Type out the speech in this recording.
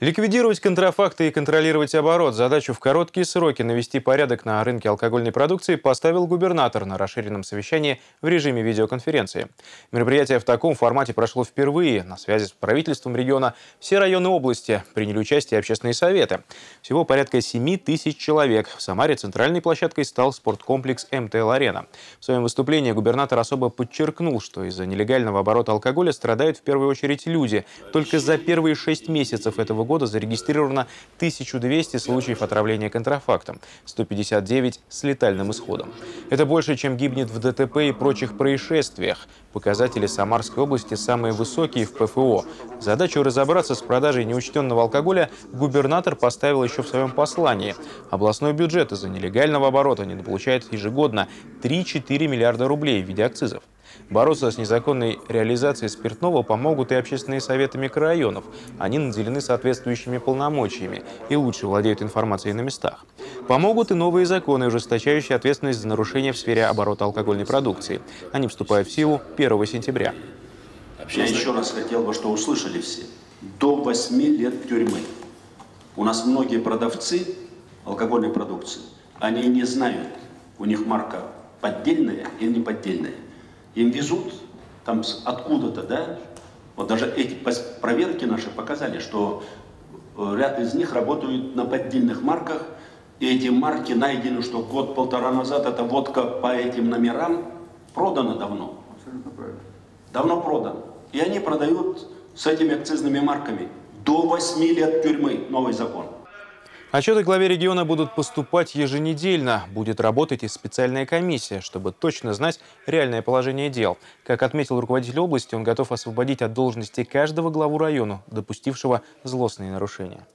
Ликвидировать контрафакты и контролировать оборот. Задачу в короткие сроки навести порядок на рынке алкогольной продукции поставил губернатор на расширенном совещании в режиме видеоконференции. Мероприятие в таком формате прошло впервые. На связи с правительством региона все районы области приняли участие общественные советы. Всего порядка 7000 человек. В Самаре центральной площадкой стал спорткомплекс МТЛ Арена. В своем выступлении губернатор особо подчеркнул, что из-за нелегального оборота алкоголя страдают в первую очередь люди. Только за первые 6 месяцев этого года зарегистрировано 1200 случаев отравления контрафактом, 159 с летальным исходом. Это больше, чем гибнет в ДТП и прочих происшествиях. Показатели Самарской области самые высокие в ПФО. Задачу разобраться с продажей неучтенного алкоголя губернатор поставил еще в своем послании. Областной бюджет из-за нелегального оборота недополучает ежегодно 3-4 миллиарда рублей в виде акцизов. Бороться с незаконной реализацией спиртного помогут и общественные советы микрорайонов. Они наделены соответствующими полномочиями и лучше владеют информацией на местах. Помогут и новые законы, ужесточающие ответственность за нарушения в сфере оборота алкогольной продукции. Они вступают в силу 1 сентября. Я еще раз хотел бы, что услышали все. До 8 лет тюрьмы. У нас многие продавцы алкогольной продукции, они не знают, у них марка поддельная или не поддельная. Им везут там откуда-то, да? Вот даже эти проверки наши показали, что ряд из них работают на поддельных марках. И эти марки найдены, что год-полтора назад эта водка по этим номерам продана давно. Абсолютно правильно. Давно продана. И они продают с этими акцизными марками. До 8 лет тюрьмы. Новый закон. Отчеты главе региона будут поступать еженедельно. Будет работать и специальная комиссия, чтобы точно знать реальное положение дел. Как отметил руководитель области, он готов освободить от должности каждого главу района, допустившего злостные нарушения.